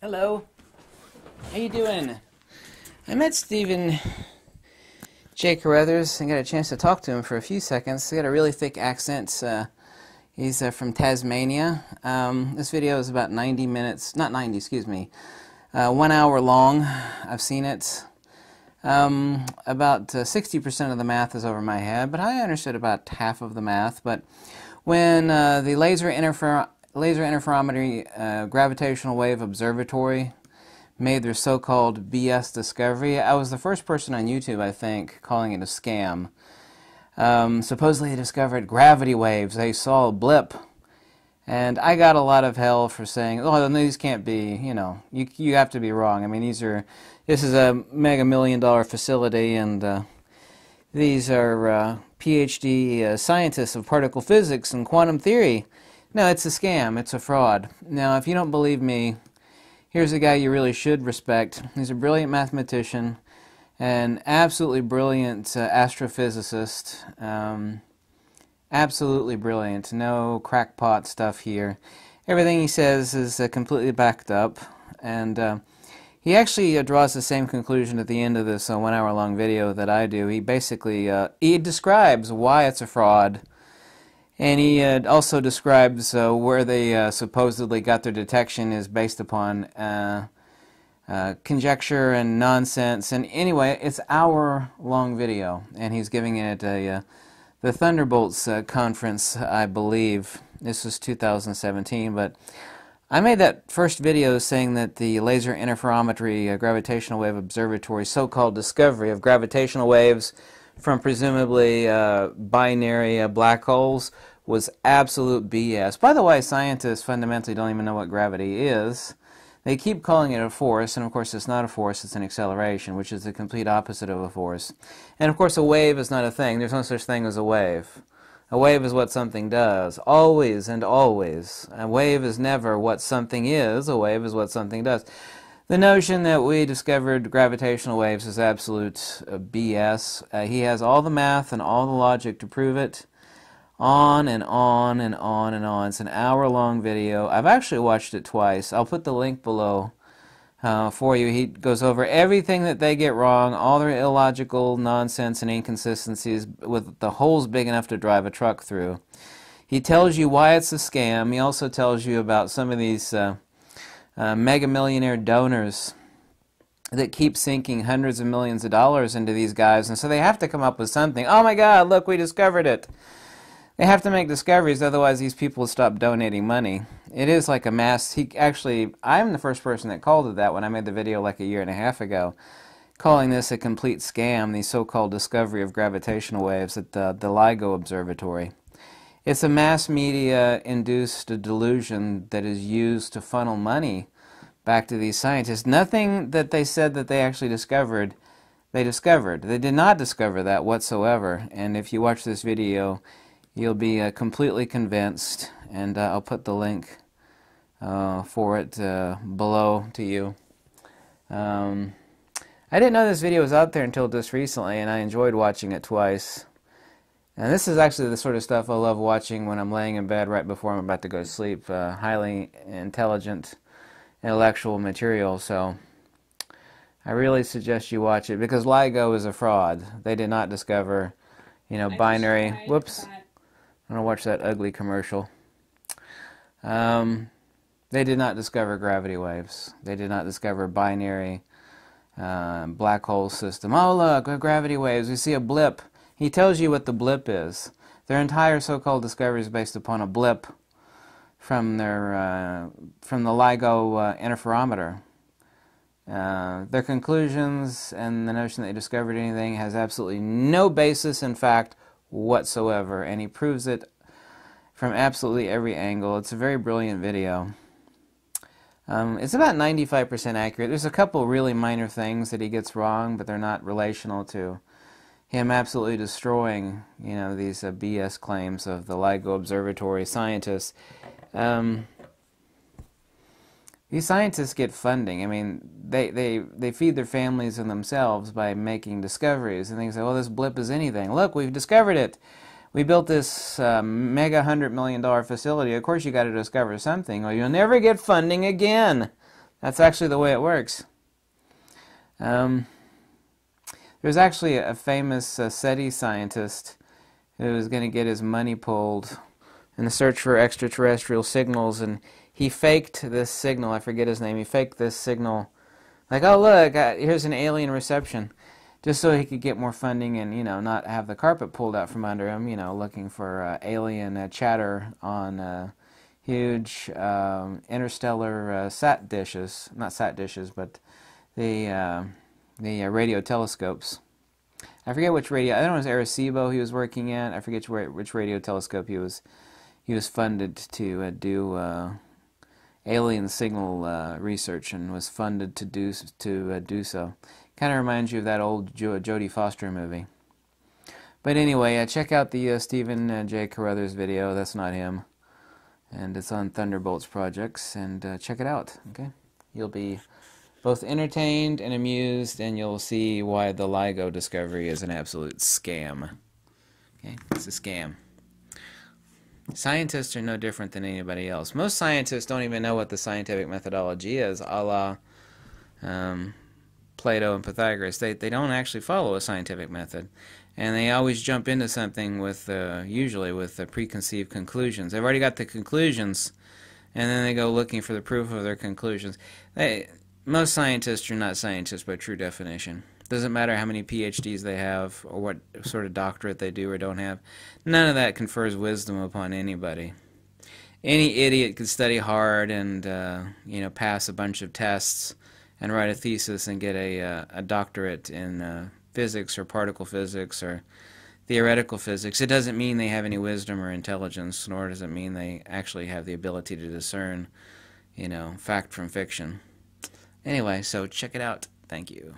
Hello. How you doing? I met Stephen J. Crothers and got a chance to talk to him for a few seconds. He got a really thick accent. He's from Tasmania. This video is about 90 minutes, not 90, excuse me, 1 hour long. I've seen it. About 60% of the math is over my head, but I understood about half of the math. But when the Laser Interferometry Gravitational Wave Observatory made their so-called BS discovery, I was the first person on YouTube, I think, calling it a scam. Supposedly they discovered gravity waves. They saw a blip. And I got a lot of hell for saying, oh, no, these can't be, you know, you have to be wrong. I mean, this is a mega $1 million facility, and these are PhD scientists of particle physics and quantum theory. No, it's a scam. It's a fraud. Now, if you don't believe me, here's a guy you really should respect. He's a brilliant mathematician, an absolutely brilliant astrophysicist. Absolutely brilliant. No crackpot stuff here. Everything he says is completely backed up. And he actually draws the same conclusion at the end of this one-hour-long video that I do. He basically he describes why it's a fraud. And he also describes where they supposedly got their detection is based upon conjecture and nonsense. And anyway, it's an hour-long video, and he's giving it a, the Thunderbolts conference, I believe. This was 2017, but I made that first video saying that the Laser Interferometry Gravitational Wave Observatory so-called discovery of gravitational waves from presumably binary black holes was absolute BS. By the way, scientists fundamentally don't even know what gravity is. They keep calling it a force, and of course it's not a force, it's an acceleration, which is the complete opposite of a force. And of course a wave is not a thing. There's no such thing as a wave. A wave is what something does, always and always. A wave is never what something is, a wave is what something does. The notion that we discovered gravitational waves is absolute BS. He has all the math and all the logic to prove it. On and on and on and on. It's an hour-long video. I've actually watched it twice. I'll put the link below for you. He goes over everything that they get wrong, all their illogical nonsense and inconsistencies with the holes big enough to drive a truck through. He tells you why it's a scam. He also tells you about some of these mega millionaire donors that keep sinking hundreds of millions of dollars into these guys, and so they have to come up with something. Oh my God, look, we discovered it. They have to make discoveries, otherwise these people will stop donating money. It is like a mass. He actually, I'm the first person that called it that when I made the video like a year and a half ago, calling this a complete scam, the so-called discovery of gravitational waves at the LIGO Observatory. It's a mass media-induced delusion that is used to funnel money back to these scientists. Nothing that they said that they actually discovered, they discovered. They did not discover that whatsoever. And if you watch this video, you'll be completely convinced. And I'll put the link for it below to you. I didn't know this video was out there until just recently, and I enjoyed watching it twice. And this is actually the sort of stuff I love watching when I'm laying in bed right before I'm about to go to sleep. Highly intelligent, intellectual material, so I really suggest you watch it, because LIGO is a fraud. They did not discover, you know, binary... Whoops. I'm going to watch that ugly commercial. They did not discover gravity waves. They did not discover binary black hole system. Oh, look, gravity waves. We see a blip. He tells you what the blip is. Their entire so-called discovery is based upon a blip from their from the LIGO interferometer. Their conclusions and the notion that they discovered anything has absolutely no basis in fact whatsoever, and he proves it from absolutely every angle. It's a very brilliant video. It's about 95% accurate. There's a couple really minor things that he gets wrong, but they're not relational to him absolutely destroying, you know, these BS claims of the LIGO Observatory scientists. These scientists get funding. I mean, they feed their families and themselves by making discoveries. And they say, well, this blip is anything. Look, we've discovered it. We built this mega $100 million facility. Of course, you got to discover something, or you'll never get funding again. That's actually the way it works. There's actually a famous SETI scientist who was going to get his money pulled in the search for extraterrestrial signals, and he faked this signal. I forget his name. He faked this signal. Like, oh, look, here's an alien reception, just so he could get more funding and, you know, not have the carpet pulled out from under him, you know, looking for alien chatter on huge interstellar sat dishes, not sat dishes, but the radio telescopes. I forget which radio, I don't know, it was Arecibo he was working at. I forget which radio telescope he was funded to do alien signal research, and was funded to do so. Kind of reminds you of that old Jodie Foster movie. But anyway, check out the Stephen J. Crothers video. That's not him, and it's on Thunderbolts projects. And check it out. Okay, you'll be both entertained and amused, and you'll see why the LIGO discovery is an absolute scam. Okay, it's a scam. Scientists are no different than anybody else. Most scientists don't even know what the scientific methodology is, a la Plato and Pythagoras. They don't actually follow a scientific method, and they always jump into something with usually with preconceived conclusions. They've already got the conclusions, and then they go looking for the proof of their conclusions. Most scientists are not scientists by true definition. Doesn't matter how many PhDs they have or what sort of doctorate they do or don't have. None of that confers wisdom upon anybody. Any idiot could study hard and you know, pass a bunch of tests and write a thesis and get a doctorate in physics or particle physics or theoretical physics. It doesn't mean they have any wisdom or intelligence, nor does it mean they actually have the ability to discern, you know, fact from fiction. Anyway, so check it out. Thank you.